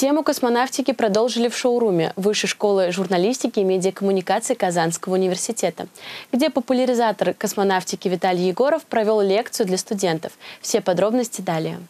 Тему космонавтики продолжили в шоуруме Высшей школы журналистики и медиакоммуникаций Казанского университета, где популяризатор космонавтики Виталий Егоров провел лекцию для студентов. Все подробности далее.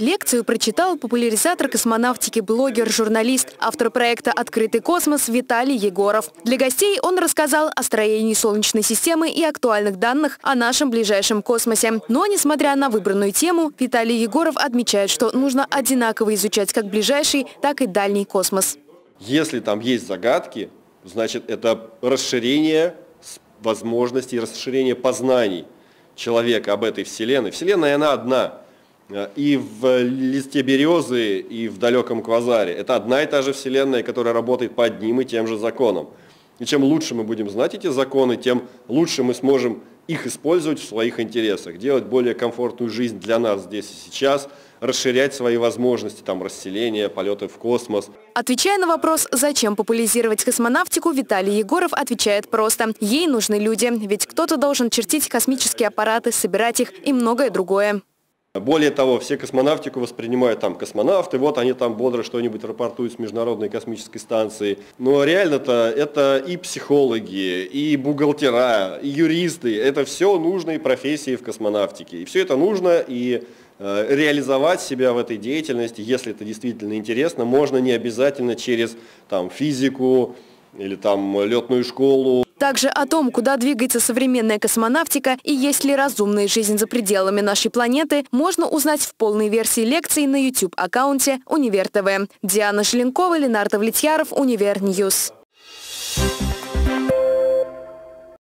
Лекцию прочитал популяризатор космонавтики, блогер, журналист, автор проекта «Открытый космос» Виталий Егоров. Для гостей он рассказал о строении Солнечной системы и актуальных данных о нашем ближайшем космосе. Но, несмотря на выбранную тему, Виталий Егоров отмечает, что нужно одинаково изучать как ближайший, так и дальний космос. Если там есть загадки, значит, это расширение возможностей, расширение познаний человека об этой Вселенной. Вселенная, она одна. И в листе березы, и в далеком квазаре. Это одна и та же Вселенная, которая работает по одним и тем же законам. И чем лучше мы будем знать эти законы, тем лучше мы сможем их использовать в своих интересах, делать более комфортную жизнь для нас здесь и сейчас, расширять свои возможности, там, расселения, полеты в космос. Отвечая на вопрос, зачем популяризировать космонавтику, Виталий Егоров отвечает просто. Ей нужны люди, ведь кто-то должен чертить космические аппараты, собирать их и многое другое. Более того, все космонавтику воспринимают там космонавты, вот они там бодро что-нибудь рапортуют с Международной космической станции. Но реально-то это и психологи, и бухгалтера, и юристы, это все нужные профессии в космонавтике. И все это нужно, и реализовать себя в этой деятельности, если это действительно интересно, можно не обязательно через там физику или там летную школу. Также о том, куда двигается современная космонавтика и есть ли разумная жизнь за пределами нашей планеты, можно узнать в полной версии лекций на YouTube-аккаунте Универ ТВ. Диана Шеленкова, Ленар Давлетьяров, Универ-Ньюз.